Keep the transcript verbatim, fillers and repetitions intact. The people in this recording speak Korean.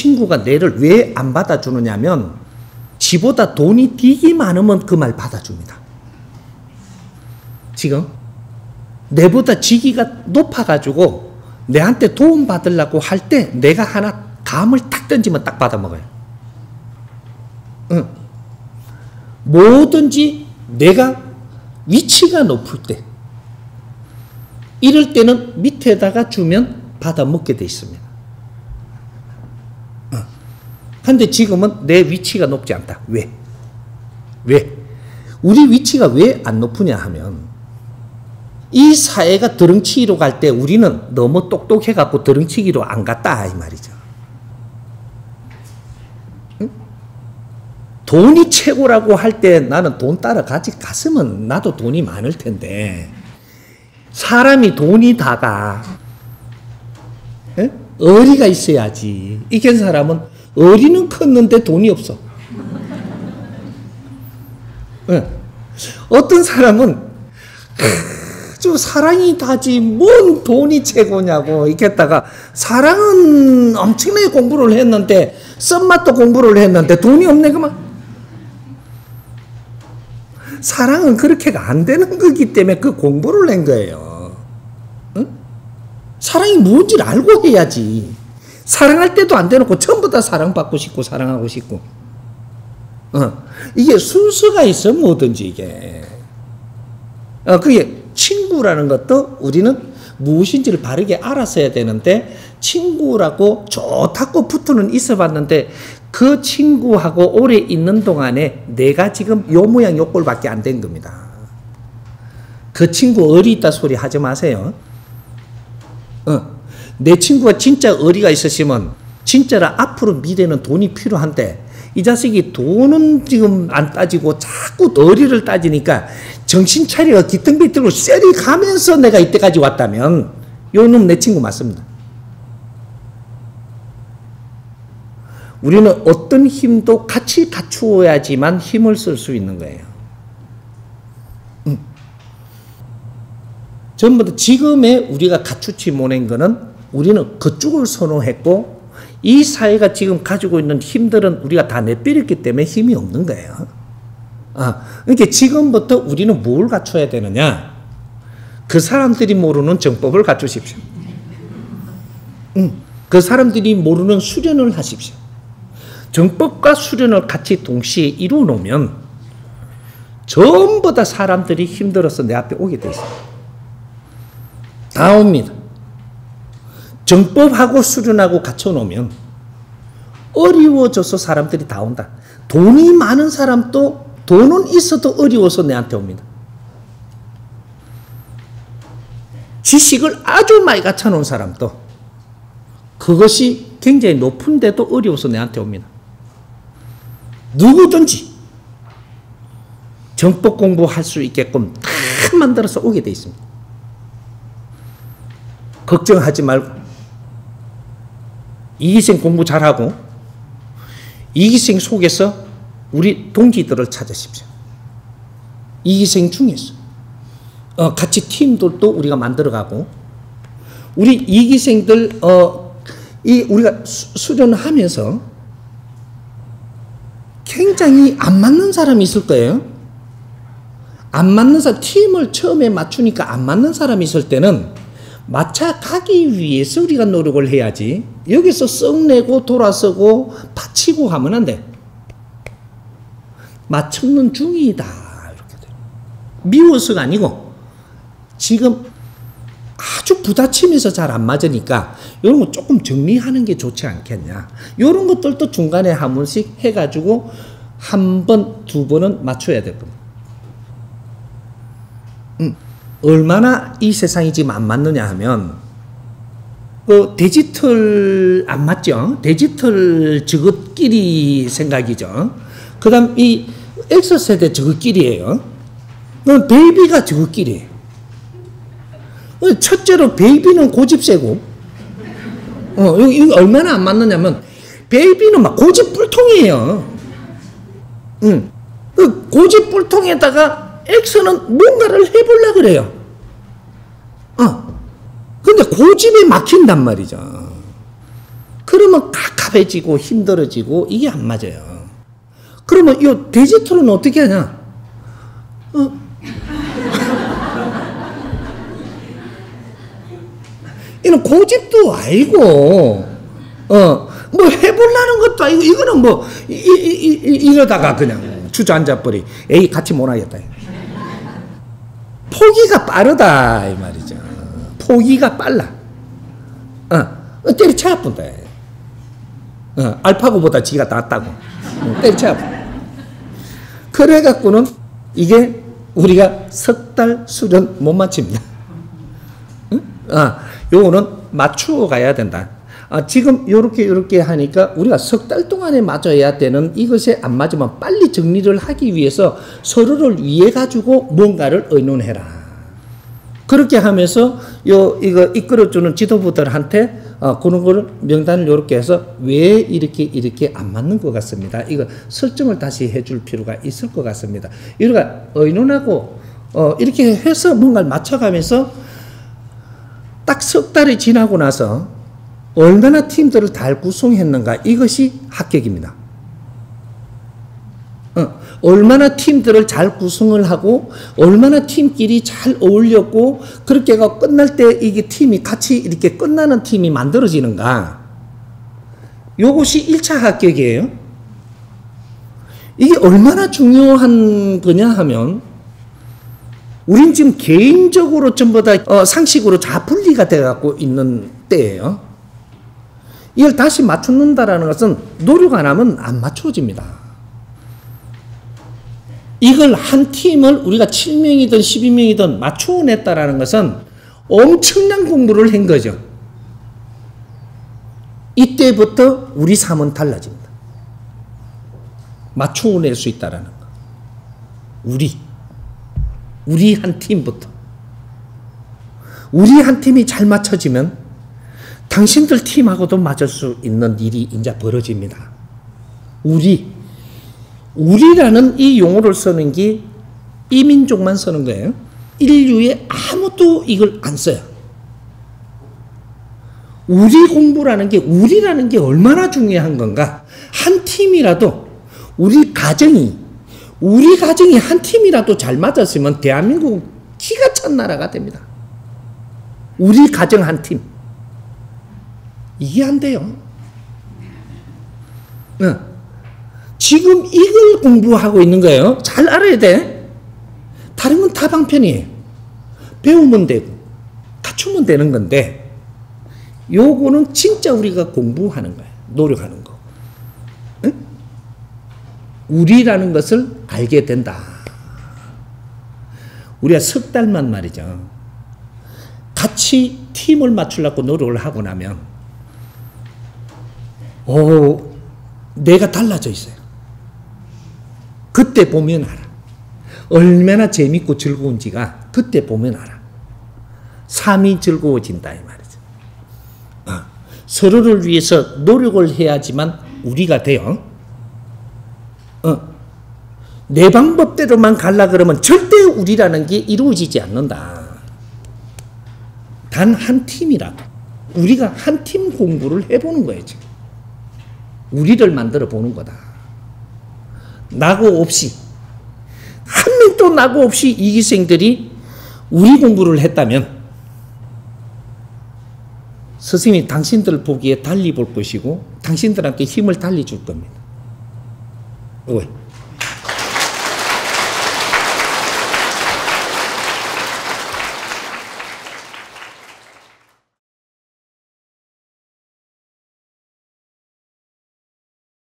친구가 내를 왜 안 받아주느냐면 지보다 돈이 되게 많으면 그 말 받아줍니다. 지금 내보다 지위가 높아가지고 내한테 도움 받으려고 할 때 내가 하나 감을 탁 던지면 딱 받아먹어요. 응. 뭐든지 내가 위치가 높을 때 이럴 때는 밑에다가 주면 받아먹게 돼 있습니다. 근데 지금은 내 위치가 높지 않다. 왜? 왜? 우리 위치가 왜 안 높으냐 하면 이 사회가 드렁치기로 갈 때 우리는 너무 똑똑해갖고 드렁치기로 안 갔다 이 말이죠. 응? 돈이 최고라고 할 때 나는 돈 따라 같이 갔으면 나도 돈이 많을 텐데 사람이 돈이 다가 응? 어리가 있어야지. 이긴 사람은 어리는 컸는데 돈이 없어. 네. 어떤 사람은 아주 사랑이 다지 뭔 돈이 최고냐고 이렇게 했다가 사랑은 엄청나게 공부를 했는데 썸맛도 공부를 했는데 돈이 없네 그만. 사랑은 그렇게가 안 되는 거기 때문에 그 공부를 한 거예요. 응? 사랑이 뭔지를 알고 해야지. 사랑할 때도 안 되놓고 전부 다 사랑받고 싶고 사랑하고 싶고 어. 이게 순서가 있어 뭐든지 이게 어, 그게 친구라는 것도 우리는 무엇인지를 바르게 알았어야 되는데 친구라고 좋다고 붙어는 있어 봤는데 그 친구하고 오래 있는 동안에 내가 지금 요 모양 요 꼴밖에 안 된 겁니다. 그 친구 어리 있다 소리 하지 마세요. 어. 내 친구가 진짜 어리가 있었으면 진짜로 앞으로 미래는 돈이 필요한데 이 자식이 돈은 지금 안 따지고 자꾸 어리를 따지니까 정신 차려 기등비등으로 쎄리 가면서 내가 이때까지 왔다면 요 놈 내 친구 맞습니다. 우리는 어떤 힘도 같이 갖추어야지만 힘을 쓸 수 있는 거예요. 음. 전부 다 지금의 우리가 갖추지 못한 거는 우리는 그쪽을 선호했고 이 사회가 지금 가지고 있는 힘들은 우리가 다 내버렸기 때문에 힘이 없는 거예요. 아, 그러니까 지금부터 우리는 뭘 갖춰야 되느냐? 그 사람들이 모르는 정법을 갖추십시오. 응, 그 사람들이 모르는 수련을 하십시오. 정법과 수련을 같이 동시에 이루어 놓으면 전부 다 사람들이 힘들어서 내 앞에 오게 돼 있어요. 다 옵니다. 정법하고 수련하고 갖춰놓으면 어려워져서 사람들이 다 온다. 돈이 많은 사람도 돈은 있어도 어려워서 내한테 옵니다. 지식을 아주 많이 갖춰놓은 사람도 그것이 굉장히 높은데도 어려워서 내한테 옵니다. 누구든지 정법 공부할 수 있게끔 다 만들어서 오게 돼 있습니다. 걱정하지 말고 이기생 공부 잘하고 이기생 속에서 우리 동지들을 찾으십시오. 이기생 중에서 어, 같이 팀들도 우리가 만들어가고 우리 이기생들 어, 이 우리가 수, 수련하면서 굉장히 안 맞는 사람이 있을 거예요. 안 맞는 사람 팀을 처음에 맞추니까 안 맞는 사람이 있을 때는 맞춰가기 위해서 우리가 노력을 해야지 여기서 썩내고 돌아서고 받치고 하면 안 돼. 맞추는 중이다 이렇게 돼. 미워서가 아니고 지금 아주 부딪히면서 잘 안 맞으니까 이런 거 조금 정리하는 게 좋지 않겠냐. 이런 것들도 중간에 한 번씩 해가지고 한 번, 두 번은 맞춰야 될 겁니다. 음. 얼마나 이 세상이 지금 안 맞느냐 하면 그 디지털 안 맞죠? 디지털 저것끼리 생각이죠. 그 다음 이 엑스세대 저것끼리예요. 베이비가 저것끼리예요. 첫째로 베이비는 고집세고 어, 이거 얼마나 안 맞느냐면 베이비는 막 고집불통이에요. 응. 그 고집불통에다가 X는 뭔가를 해보려고 그래요. 어. 근데 고집에 막힌단 말이죠. 그 그러면 깝깝해지고 힘들어지고 이게 안 맞아요. 그러면 이 디지털은 어떻게 하냐? 어? 이는 고집도 알고, 어, 뭐 해보려는 것도 아니고, 이거는 뭐, 이, 이, 이, 이러다가 그냥 주저앉아버리. 에이, 같이 못 하겠다. 포기가 빠르다, 이 말이죠. 포기가 빨라. 어, 때려쳐 아픈다. 어, 알파고보다 지가 낫다고. 어, 때려쳐 아픈다. 그래갖고는 이게 우리가 석 달 수련 못 마칩니다. 응? 어, 요거는 맞추어 가야 된다. 아, 지금 요렇게 요렇게 하니까 우리가 석 달 동안에 맞아야 되는 이것에 안 맞으면 빨리 정리를 하기 위해서 서로를 위해 가지고 뭔가를 의논해라. 그렇게 하면서 요 이거 이끌어주는 지도부들한테 어, 그런 거를 명단을 요렇게 해서 왜 이렇게 이렇게 안 맞는 것 같습니다. 이거 설정을 다시 해줄 필요가 있을 것 같습니다. 이렇게 의논하고 어, 이렇게 해서 뭔가를 맞춰가면서 딱 석 달이 지나고 나서 얼마나 팀들을 잘 구성했는가, 이것이 합격입니다. 어, 얼마나 팀들을 잘 구성을 하고 얼마나 팀끼리 잘 어울렸고 그렇게 해서 끝날 때 이게 팀이 같이 이렇게 끝나는 팀이 만들어지는가, 요것이 일 차 합격이에요. 이게 얼마나 중요한 거냐 하면 우린 지금 개인적으로 전부 다 어, 상식으로 다 분리가 돼갖고 있는 때예요. 이걸 다시 맞추는다라는 것은 노력 안 하면 안 맞춰집니다. 이걸 한 팀을 우리가 칠 명이든 십이 명이든 맞춰냈다라는 것은 엄청난 공부를 한 거죠. 이때부터 우리 삶은 달라집니다. 맞춰낼 수 있다라는 거. 우리. 우리 한 팀부터. 우리 한 팀이 잘 맞춰지면 당신들 팀하고도 맞을 수 있는 일이 이제 벌어집니다. 우리. 우리라는 이 용어를 쓰는 게 이민족만 쓰는 거예요. 인류에 아무도 이걸 안 써요. 우리 공부라는 게, 우리라는 게 얼마나 중요한 건가. 한 팀이라도 우리 가정이 우리 가정이 한 팀이라도 잘 맞았으면 대한민국 기가 찬 나라가 됩니다. 우리 가정 한 팀. 이게 안 돼요. 네. 지금 이걸 공부하고 있는 거예요. 잘 알아야 돼. 다른 건 다 방편이에요. 배우면 되고 갖추면 되는 건데 요거는 진짜 우리가 공부하는 거예요. 노력하는 거. 네? 우리라는 것을 알게 된다. 우리가 석 달만 말이죠. 같이 팀을 맞추려고 노력을 하고 나면 오, 내가 달라져 있어요. 그때 보면 알아. 얼마나 재밌고 즐거운지가 그때 보면 알아. 삶이 즐거워진다 이 말이죠. 아, 서로를 위해서 노력을 해야지만 우리가 돼요. 어, 내 방법대로만 가려 그러면 절대 우리라는 게 이루어지지 않는다. 단 한 팀이라도 우리가 한 팀 공부를 해보는 거예요. 지금. 우리를 만들어 보는 거다. 나고 없이 한 명도 나고 없이 이기생들이 우리 공부를 했다면 스승이 당신들 보기에 달리 볼 것이고 당신들한테 힘을 달리 줄 겁니다. 왜?